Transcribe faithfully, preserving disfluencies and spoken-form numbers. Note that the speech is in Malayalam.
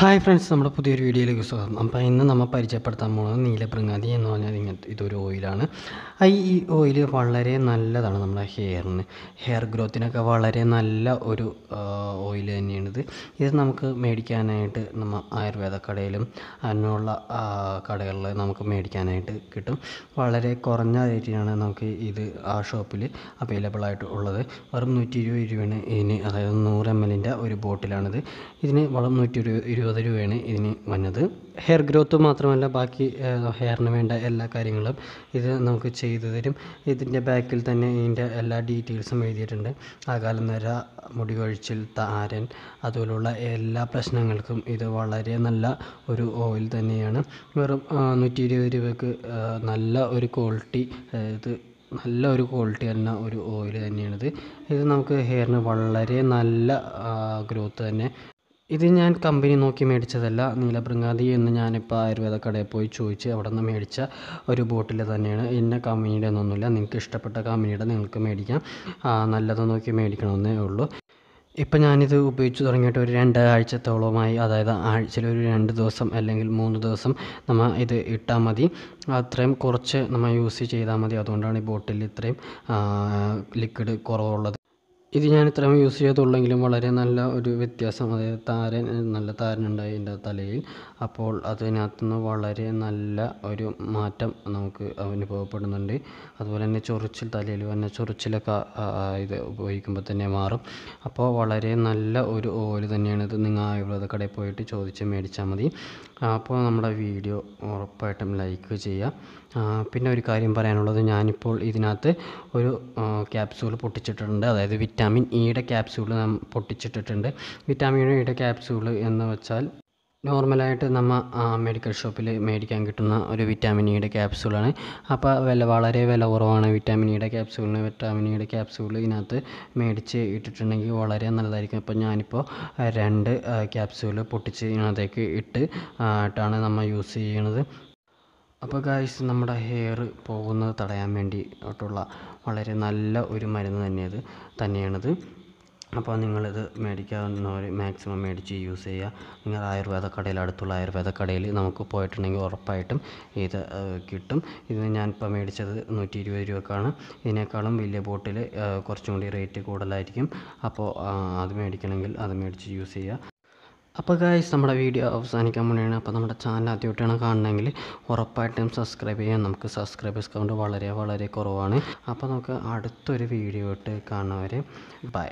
ഹായ് ഫ്രണ്ട്സ്, നമ്മുടെ പുതിയൊരു വീഡിയോയിലേക്ക് സ്വാഗതം. അപ്പോൾ ഇന്ന് നമ്മൾ പരിചയപ്പെടുത്താൻ പോകുന്നത് നീലപ്രങ്ങാതി എന്ന് പറഞ്ഞാൽ ഇങ്ങനത്തെ ഇതൊരു ഓയിലാണ്. ഈ ഓയിൽ വളരെ നല്ലതാണ് നമ്മുടെ ഹെയറിന്, ഹെയർ ഗ്രോത്തിനൊക്കെ വളരെ നല്ല ഒരു ഓയിൽ തന്നെയാണിത്. ഇത് നമുക്ക് മേടിക്കാനായിട്ട് നമ്മൾ ആയുർവേദ കടയിലും അങ്ങനെയുള്ള കടകളിൽ നമുക്ക് മേടിക്കാനായിട്ട് കിട്ടും. വളരെ കുറഞ്ഞ റേറ്റിനാണ് നമുക്ക് ഇത് ആ ഷോപ്പിൽ അവൈലബിൾ ആയിട്ട് ഉള്ളത്. വെറും നൂറ്റി ഇരുപത് രൂപയാണ് ഇതിന്, അതായത് നൂറ് എം എല്ലിൻ്റെ ഒരു ബോട്ടിലാണിത്. ഇതിന് വെറും നൂറ്റി ഇരുപത് ഇരുപത് രൂപയാണ് ഇതിന് വന്നത്. ഹെയർ ഗ്രോത്ത് മാത്രമല്ല, ബാക്കി ഹെയറിന് വേണ്ട എല്ലാ കാര്യങ്ങളും ഇത് നമുക്ക് ചെയ്തു തരും. ഇതിൻ്റെ ബാക്കിൽ തന്നെ ഇതിൻ്റെ എല്ലാ ഡീറ്റെയിൽസും എഴുതിയിട്ടുണ്ട്. അകാലനര, മുടി കൊഴിച്ചിൽ, താരൻ, അതുപോലുള്ള എല്ലാ പ്രശ്നങ്ങൾക്കും ഇത് വളരെ നല്ല ഒരു ഓയിൽ തന്നെയാണ്. വെറും നൂറ്റി ഇരുപത് രൂപയ്ക്ക് നല്ല ഒരു ക്വാളിറ്റി, അതായത് നല്ല ഒരു ക്വാളിറ്റി തന്നെ ഒരു ഓയിൽ തന്നെയാണിത്. ഇത് നമുക്ക് ഹെയറിന് വളരെ നല്ല ഗ്രോത്ത് തന്നെ. ഇത് ഞാൻ കമ്പനി നോക്കി മേടിച്ചതല്ല. നീലപ്രങ്ങാതി എന്ന് ഞാനിപ്പോൾ ആയുർവേദ കടയിൽ പോയി ചോദിച്ച് അവിടെ നിന്ന് മേടിച്ച ഒരു ബോട്ടിൽ തന്നെയാണ്. ഇന്ന കമ്പനിയുടെ ഒന്നുമില്ല, നിങ്ങൾക്ക് ഇഷ്ടപ്പെട്ട കമ്പനിയുടെ നിങ്ങൾക്ക് മേടിക്കാം. നല്ലത് നോക്കി മേടിക്കണമെന്നേ ഉള്ളൂ. ഇപ്പം ഞാനിത് ഉപയോഗിച്ച് തുടങ്ങിയിട്ട് ഒരു രണ്ടാഴ്ചത്തോളമായി, അതായത് ആഴ്ചയിൽ ഒരു രണ്ട് ദിവസം അല്ലെങ്കിൽ മൂന്ന് ദിവസം നമ്മൾ ഇത് ഇട്ടാൽ മതി. അത്രയും കുറച്ച് നമ്മൾ യൂസ് ചെയ്താൽ മതി. അതുകൊണ്ടാണ് ഈ ബോട്ടിൽ ഇത്രയും ലിക്വിഡ് കുറവുള്ളത്. ഇത് ഞാൻ ഇത്രയും യൂസ് ചെയ്തുള്ളെങ്കിലും വളരെ നല്ല ഒരു വ്യത്യാസം, അതായത് താരൻ, നല്ല താരനുണ്ടായി എൻ്റെ തലയിൽ. അപ്പോൾ അതിനകത്തുനിന്ന് വളരെ നല്ല ഒരു മാറ്റം നമുക്ക് അനുഭവപ്പെടുന്നുണ്ട്. അതുപോലെ തന്നെ ചൊറിച്ചിൽ, തലയിൽ വന്ന ചൊറിച്ചിലൊക്കെ ഇത് ഉപയോഗിക്കുമ്പോൾ തന്നെ മാറും. അപ്പോൾ വളരെ നല്ല ഒരു ഓയിൽ തന്നെയാണ് ഇത്. നിങ്ങൾ ആയുർവേദ കടയിൽ പോയിട്ട് ചോദിച്ച് മേടിച്ചാൽ മതി. അപ്പോൾ നമ്മുടെ വീഡിയോ ഉറപ്പായിട്ടും ലൈക്ക് ചെയ്യുക. പിന്നെ ഒരു കാര്യം പറയാനുള്ളത്, ഞാനിപ്പോൾ ഇതിനകത്ത് ഒരു ക്യാപ്സൂൾ പൊട്ടിച്ചിട്ടുണ്ട്, അതായത് വിറ്റ് വിറ്റാമിൻ ഇയുടെ ക്യാപ്സ്യൂൾ നാം പൊട്ടിച്ചിട്ടിട്ടുണ്ട്. വിറ്റാമിൻ ഇയുടെ ക്യാപ്സ്യൂൾ എന്ന് വെച്ചാൽ നോർമലായിട്ട് നമ്മൾ മെഡിക്കൽ ഷോപ്പിൽ മേടിക്കാൻ കിട്ടുന്ന ഒരു വിറ്റാമിൻ ഇയുടെ ക്യാപ്സൂളാണ്. അപ്പോൾ വില വളരെ വില കുറവാണ് വിറ്റാമിൻ ഇയുടെ ക്യാപ്സൂളിന്. വിറ്റാമിൻ ഇയുടെ ക്യാപ്സൂൾ ഇതിനകത്ത് മേടിച്ച് ഇട്ടിട്ടുണ്ടെങ്കിൽ വളരെ നല്ലതായിരിക്കും. അപ്പോൾ ഞാനിപ്പോൾ രണ്ട് ക്യാപ്സൂൾ പൊട്ടിച്ച് ഇതിനകത്തേക്ക് ഇട്ട് ആയിട്ടാണ് നമ്മൾ യൂസ് ചെയ്യണത്. അപ്പോൾ ഗൈസ്, നമ്മുടെ ഹെയർ പോകുന്നത് തടയാൻ വേണ്ടിയിട്ടുള്ള വളരെ നല്ല ഒരു മരുന്ന് തന്നെയത് തന്നെയാണിത് അപ്പോൾ നിങ്ങളിത് മേടിക്കാവുന്നവർ മാക്സിമം മേടിച്ച് യൂസ് ചെയ്യുക. നിങ്ങൾ ആയുർവേദ കടയിൽ, അടുത്തുള്ള ആയുർവേദ കടയിൽ നമുക്ക് പോയിട്ടുണ്ടെങ്കിൽ ഉറപ്പായിട്ടും ഇത് കിട്ടും. ഇത് ഞാനിപ്പോൾ മേടിച്ചത് നൂറ്റി ഇരുപത് രൂപക്കാണ്. ഇതിനേക്കാളും വലിയ ബോട്ടിൽ കുറച്ചും കൂടി റേറ്റ് കൂടുതലായിരിക്കും. അപ്പോൾ അത് മേടിക്കണമെങ്കിൽ അത് മേടിച്ച് യൂസ് ചെയ്യുക. അപ്പോൾ ഗൈസ്, നമ്മുടെ വീഡിയോ അവസാനിക്കാൻ വേണ്ടിയാണ്. അപ്പോൾ നമ്മുടെ ചാനൽ ആദ്യമായിട്ടാണ് കാണണമെങ്കിൽ ഉറപ്പായിട്ടും സബ്സ്ക്രൈബ് ചെയ്യാം. നമുക്ക് സബ്സ്ക്രൈബേഴ്സ് കൗണ്ട് വളരെ വളരെ കുറവാണ്. അപ്പോൾ നമുക്ക് അടുത്തൊരു വീഡിയോ ഇട്ട് കാണുന്നവരെ ബൈ.